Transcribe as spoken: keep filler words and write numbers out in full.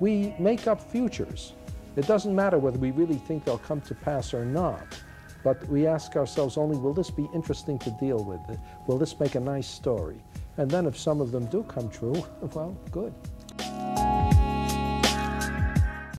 We make up futures. It doesn't matter whether we really think they'll come to pass or not, but we ask ourselves only, will this be interesting to deal with? Will this make a nice story? And then if some of them do come true, well, good.